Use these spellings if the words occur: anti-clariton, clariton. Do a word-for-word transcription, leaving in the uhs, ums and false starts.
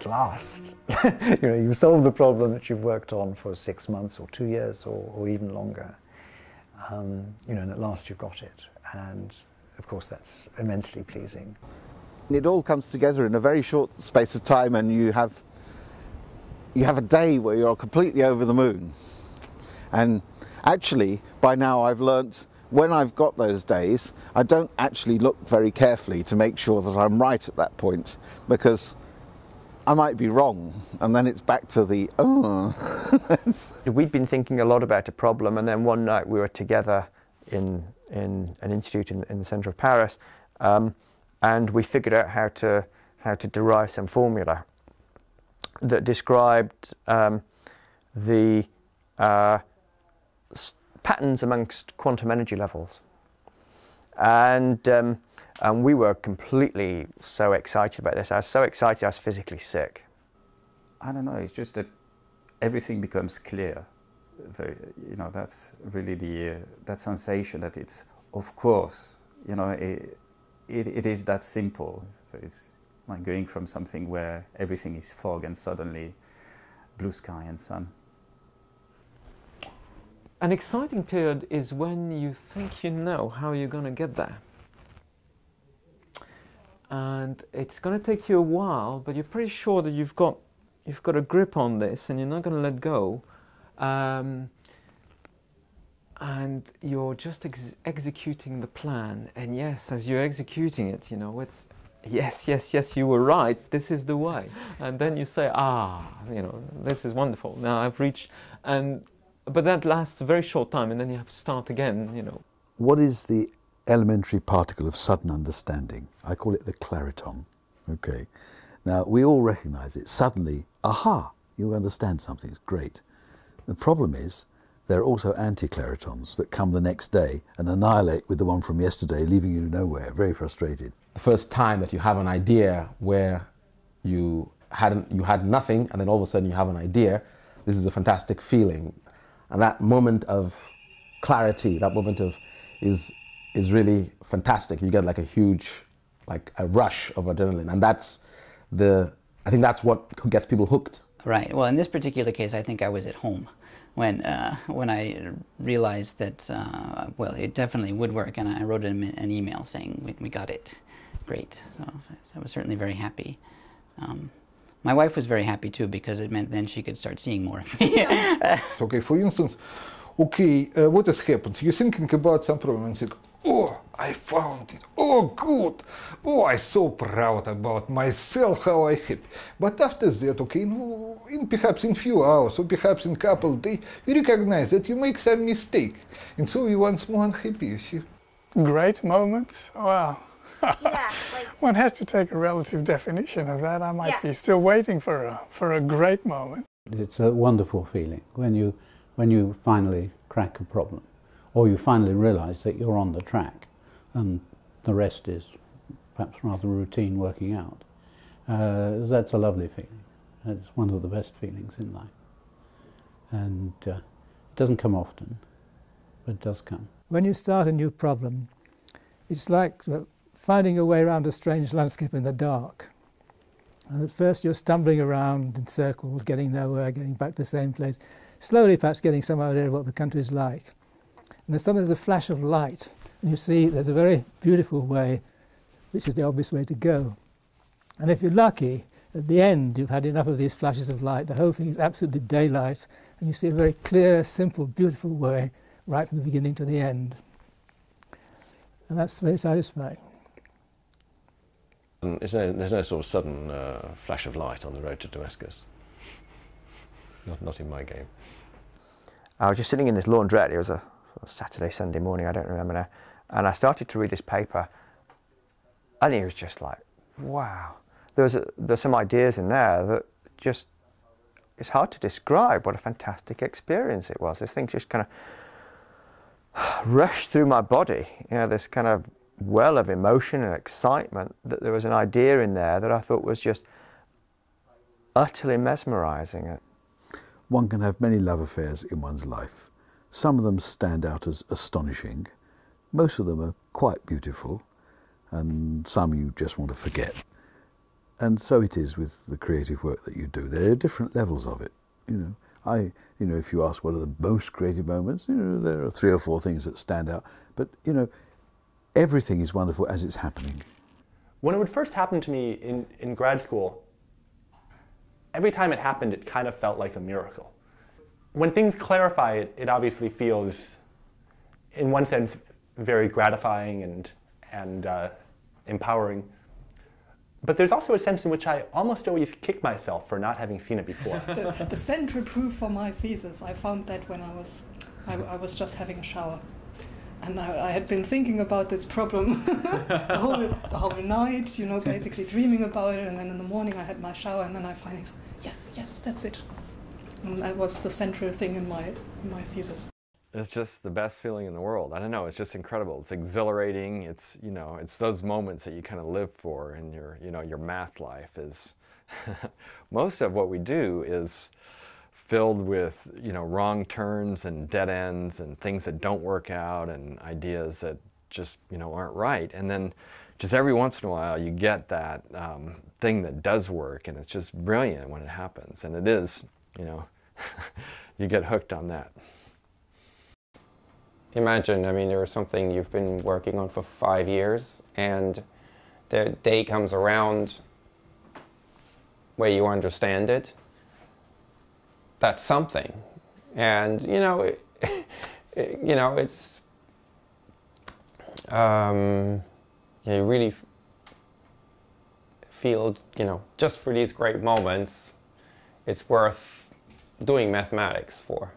at last. You know, you solve the problem that you've worked on for six months or two years or, or even longer. Um, you know, and at last you've got it. And of course, that's immensely pleasing. It all comes together in a very short space of time, and you have you have a day where you're completely over the moon. And actually, by now I've learnt, when I've got those days, I don't actually look very carefully to make sure that I'm right at that point, because I might be wrong, and then it's back to the, oh. We'd been thinking a lot about a problem, and then one night we were together in, in an institute in, in the centre of Paris, um, and we figured out how to, how to derive some formula that described um, the uh, patterns amongst quantum energy levels. And, um, and we were completely so excited about this. I was so excited I was physically sick. I don't know, it's just that everything becomes clear. Very, you know, that's really the, uh, that sensation that it's, of course, you know, it, it, it is that simple. So it's like going from something where everything is fog and suddenly blue sky and sun. An exciting period is when you think you know how you're going to get there. And it's going to take you a while, but you're pretty sure that you've got, you've got a grip on this and you're not going to let go. Um, and you're just ex executing the plan. And yes, as you're executing it, you know, it's, yes, yes, yes, you were right, this is the way. And then you say, ah, you know, this is wonderful, now I've reached. And but that lasts a very short time, and then you have to start again, you know. What is the elementary particle of sudden understanding? I call it the clariton. Okay. Now, we all recognize it. Suddenly, aha, you understand something. It's great. The problem is there are also anti-claritons that come the next day and annihilate with the one from yesterday, leaving you nowhere, very frustrated. The first time that you have an idea where you, hadn't, you had nothing, and then all of a sudden you have an idea, this is a fantastic feeling. And that moment of clarity, that moment of is is really fantastic. You get like a huge, like a rush of adrenaline, and that's the I think that's what gets people hooked. Right. Well, in this particular case, I think I was at home when uh, when I realized that uh, well, it definitely would work, and I wrote him an email saying we, we got it, great. So I was certainly very happy. Um, My wife was very happy too, because it meant then she could start seeing more of me. Okay, for instance, okay, uh, what has happened? You're thinking about some problem and think, oh, I found it, oh, good, oh, I'm so proud about myself, how I'm happy. But after that, okay, no, in perhaps in few hours or perhaps in couple of days, you recognize that you make some mistake, and so you once more unhappy, you see. Great moment, wow. Yeah, like, one has to take a relative definition of that. I might yeah. be still waiting for a for a great moment. It's a wonderful feeling when you when you finally crack a problem, or you finally realise that you're on the track, and the rest is perhaps rather routine working out. Uh, that's a lovely feeling. It's one of the best feelings in life, and uh, it doesn't come often, but it does come. When you start a new problem, it's like Uh, finding your way around a strange landscape in the dark. And at first you're stumbling around in circles, getting nowhere, getting back to the same place, slowly perhaps getting some idea of what the country's like. And then suddenly there's a flash of light, and you see there's a very beautiful way, which is the obvious way to go. And if you're lucky, at the end you've had enough of these flashes of light, the whole thing is absolutely daylight, and you see a very clear, simple, beautiful way right from the beginning to the end. And that's very satisfying. There's no, there's no sort of sudden uh, flash of light on the road to Damascus. Not, not in my game. I was just sitting in this laundrette. It was a Saturday, Sunday morning, I don't remember now. And I started to read this paper, and it was just like, wow. There was a, there's some ideas in there that just, it's hard to describe what a fantastic experience it was. This thing just kind of rushed through my body, you know, this kind of well of emotion and excitement, that there was an idea in there that I thought was just utterly mesmerising. One can have many love affairs in one's life. Some of them stand out as astonishing. Most of them are quite beautiful, and some you just want to forget. And so it is with the creative work that you do. There are different levels of it. You know, I, you know, if you ask what are the most creative moments, you know, there are three or four things that stand out. But you know, everything is wonderful as it's happening. When it would first happen to me in, in grad school, every time it happened, it kind of felt like a miracle. When things clarify, it, it obviously feels, in one sense, very gratifying and, and uh, empowering. But there's also a sense in which I almost always kick myself for not having seen it before. The, the central proof for my thesis, I found that when I was, I, I was just having a shower. And I, I had been thinking about this problem the, whole, the whole night, you know, basically dreaming about it. And then in the morning I had my shower, and then I finally thought, yes, yes, that's it. And that was the central thing in my, in my thesis. It's just the best feeling in the world. I don't know, it's just incredible. It's exhilarating. It's, you know, it's those moments that you kind of live for in your, you know, your math life is... Most of what we do is filled with, you know, wrong turns and dead ends and things that don't work out and ideas that just, you know, aren't right. And then just every once in a while you get that um, thing that does work, and it's just brilliant when it happens. And it is, you know, you get hooked on that. Imagine, I mean, there was something you've been working on for five years and the day comes around where you understand it. That's something, and you know, it, you know, it's um, you really feel, you know, just for these great moments, it's worth doing mathematics for.